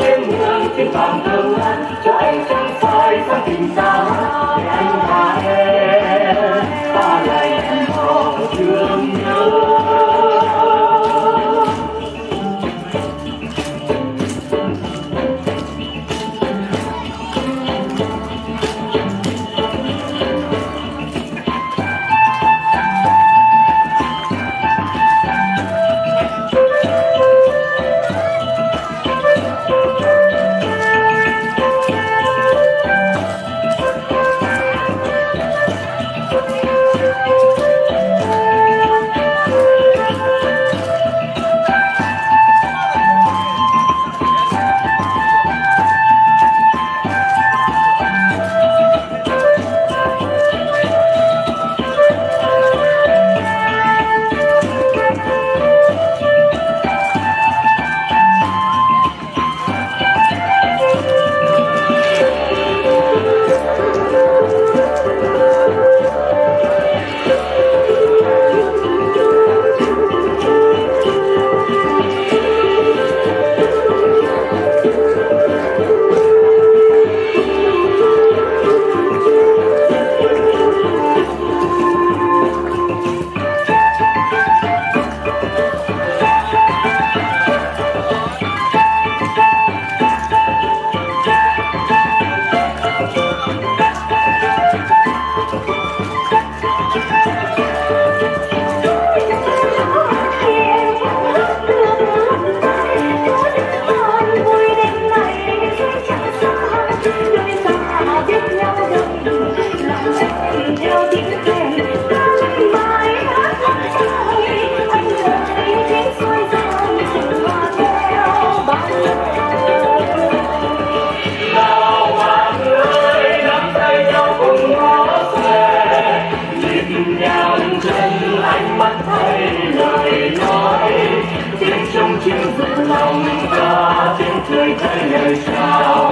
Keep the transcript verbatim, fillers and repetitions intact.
trên đường trên con đường cho anh trăng soi sang tình xa để anh và em ta lại có thương nhớ. Hãy subscribe cho kênh Ghiền Mì Gõ để không bỏ lỡ những video hấp dẫn.